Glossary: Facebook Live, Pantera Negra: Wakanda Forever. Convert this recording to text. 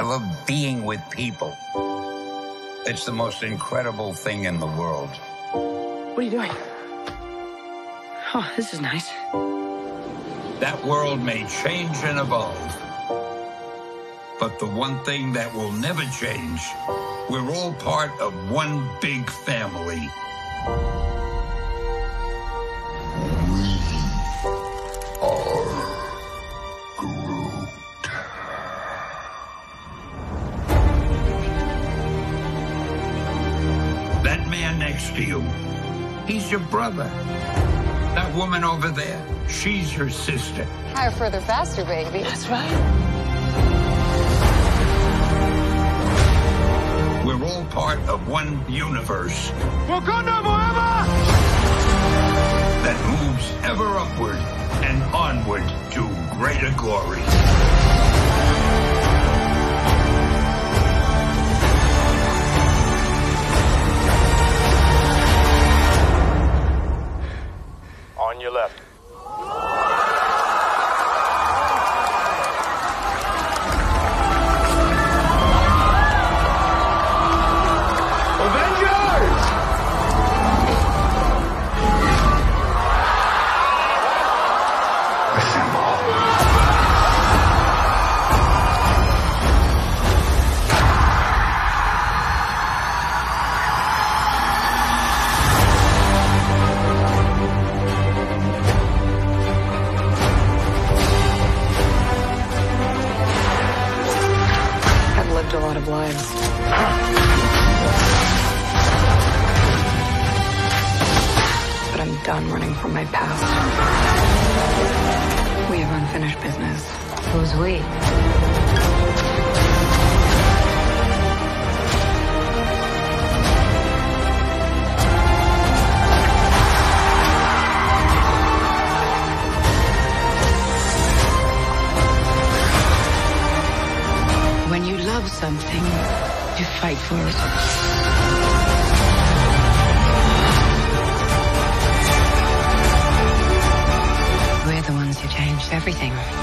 I love being with people. It's the most incredible thing in the world. What are you doing? Oh, this is nice. That world may change and evolve, but the one thing that will never change, we're all part of one big family. That man next to you, he's your brother. That woman over there, she's your sister. Higher, further, faster, baby. That's right. We're all part of one universe. Wakanda Forever! That moves ever upward and onward to greater glory. On your left. A lot of lives. But I'm done running from my past. We have unfinished business. Who's we? When you love something, you fight for it. We're the ones who changed everything.